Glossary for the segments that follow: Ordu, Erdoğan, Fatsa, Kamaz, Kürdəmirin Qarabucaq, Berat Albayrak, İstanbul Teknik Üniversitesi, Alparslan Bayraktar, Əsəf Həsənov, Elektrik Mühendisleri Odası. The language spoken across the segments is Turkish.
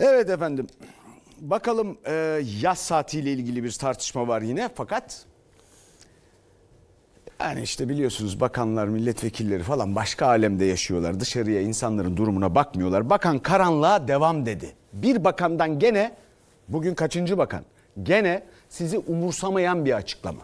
Evet efendim. Bakalım yaz saatiyle ilgili bir tartışma var yine, fakat yani işte biliyorsunuz bakanlar, milletvekilleri falan başka alemde yaşıyorlar. Dışarıya, insanların durumuna bakmıyorlar. Bakan karanlığa devam dedi. Bir bakandan gene, bugün kaçıncı bakan? Gene sizi umursamayan bir açıklama.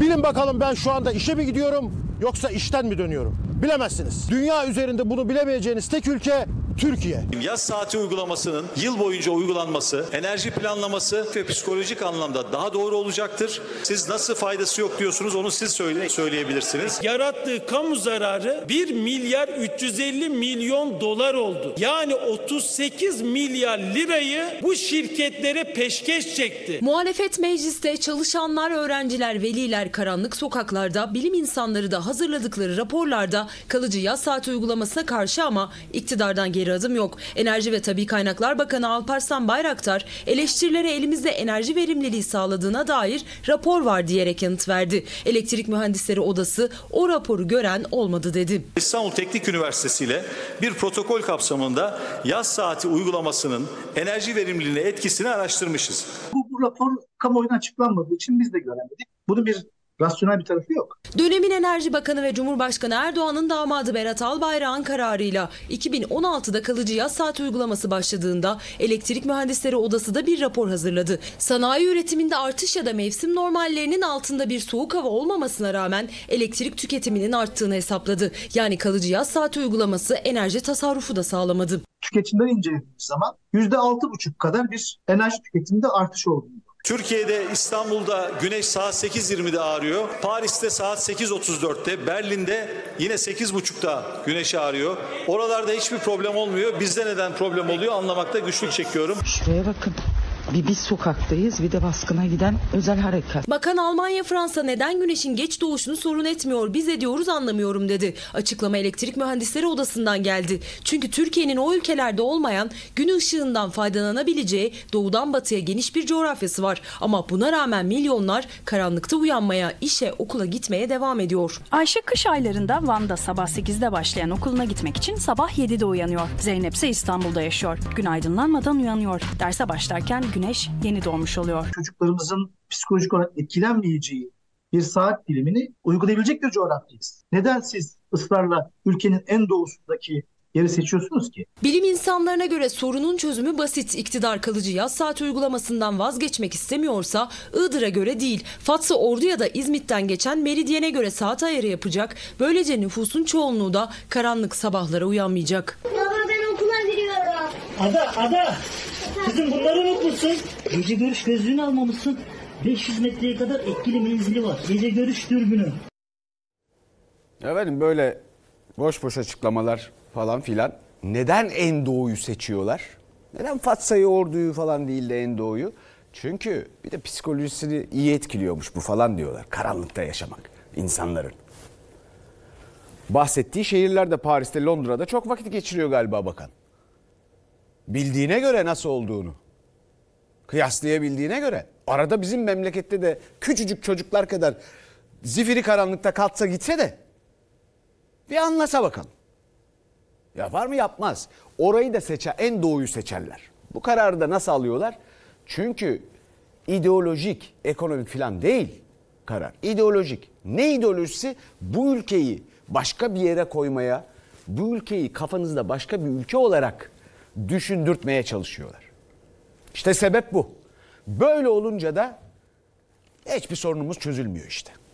Bilin bakalım ben şu anda işe mi gidiyorum yoksa işten mi dönüyorum? Bilemezsiniz. Dünya üzerinde bunu bilemeyeceğiniz tek ülke Türkiye. Yaz saati uygulamasının yıl boyunca uygulanması, enerji planlaması ve psikolojik anlamda daha doğru olacaktır. Siz nasıl faydası yok diyorsunuz, onu siz söyleyebilirsiniz. Yarattığı kamu zararı 1.350 milyar dolar oldu. Yani 38 milyar lirayı bu şirketlere peşkeş çekti. Muhalefet mecliste çalışanlar, öğrenciler, veliler karanlık sokaklarda, bilim insanları da hazırladıkları raporlarda kalıcı yaz saati uygulamasına karşı, ama iktidardan geri adım yok. Enerji ve Tabii Kaynaklar Bakanı Alparslan Bayraktar eleştirilere elimizde enerji verimliliği sağladığına dair rapor var diyerek yanıt verdi. Elektrik Mühendisleri Odası o raporu gören olmadı dedi. İstanbul Teknik Üniversitesi ile bir protokol kapsamında yaz saati uygulamasının enerji verimliliğine etkisini araştırmışız. Bu rapor kamuoyuna açıklanmadığı için biz de göremedik. Bunu bir rasyonel bir tarafı yok. Dönemin Enerji Bakanı ve Cumhurbaşkanı Erdoğan'ın damadı Berat Albayrak'ın kararıyla 2016'da kalıcı yaz saati uygulaması başladığında Elektrik Mühendisleri Odası da bir rapor hazırladı. Sanayi üretiminde artış ya da mevsim normallerinin altında bir soğuk hava olmamasına rağmen elektrik tüketiminin arttığını hesapladı. Yani kalıcı yaz saati uygulaması enerji tasarrufu da sağlamadı. Tüketimden incelediğimiz zaman %6,5 kadar bir enerji tüketiminde artış oldu. Türkiye'de, İstanbul'da güneş saat 8.20'de ağrıyor. Paris'te saat 8.34'te, Berlin'de yine 8.30'da güneş ağrıyor. Oralarda hiçbir problem olmuyor. Bizde neden problem oluyor anlamakta güçlük çekiyorum. Şuraya bakın. Biz sokaktayız, bir de baskına giden özel harekat. Bakan Almanya, Fransa neden güneşin geç doğuşunu sorun etmiyor, biz ediyoruz anlamıyorum dedi. Açıklama Elektrik Mühendisleri Odası'ndan geldi. Çünkü Türkiye'nin o ülkelerde olmayan, gün ışığından faydalanabileceği doğudan batıya geniş bir coğrafyası var. Ama buna rağmen milyonlar karanlıkta uyanmaya, işe, okula gitmeye devam ediyor. Ayşe kış aylarında Van'da sabah 8'de başlayan okuluna gitmek için sabah 7'de uyanıyor. Zeynep ise İstanbul'da yaşıyor. Gün aydınlanmadan uyanıyor. Derse başlarken güneş yeni doğmuş oluyor. Çocuklarımızın psikolojik olarak etkilenmeyeceği bir saat dilimini uygulayabilecek bir coğrafyayız. Neden siz ısrarla ülkenin en doğusundaki yeri seçiyorsunuz ki? Bilim insanlarına göre sorunun çözümü basit. İktidar kalıcı yaz saati uygulamasından vazgeçmek istemiyorsa Iğdır'a göre değil, Fatsa, Ordu ya da İzmit'ten geçen meridyene göre saat ayarı yapacak. Böylece nüfusun çoğunluğu da karanlık sabahlara uyanmayacak. Baba ben okula giriyorum. Ada. Kızım bunları unutmuşsun. Gece görüş gözlüğünü almamışsın. 500 metreye kadar etkili menzili var. Gece görüş dürbünü. Efendim böyle boş boş açıklamalar falan filan. Neden en doğuyu seçiyorlar? Neden Fatsa'yı, Ordu'yu falan değil de en doğuyu? Çünkü bir de psikolojisini iyi etkiliyormuş bu falan diyorlar. Karanlıkta yaşamak insanların. Bahsettiği şehirlerde, Paris'te, Londra'da çok vakit geçiriyor galiba bakan. Bildiğine göre nasıl olduğunu, kıyaslayabildiğine göre. Arada bizim memlekette de küçücük çocuklar kadar zifiri karanlıkta kalksa gitse de bir anlasa bakalım. Yapar mı? Yapmaz. Orayı da seçer, en doğuyu seçerler. Bu kararı da nasıl alıyorlar? Çünkü ideolojik, ekonomik falan değil karar. İdeolojik. Ne ideolojisi? Bu ülkeyi başka bir yere koymaya, bu ülkeyi kafanızda başka bir ülke olarak düşündürtmeye çalışıyorlar. İşte sebep bu. Böyle olunca da hiçbir sorunumuz çözülmüyor işte.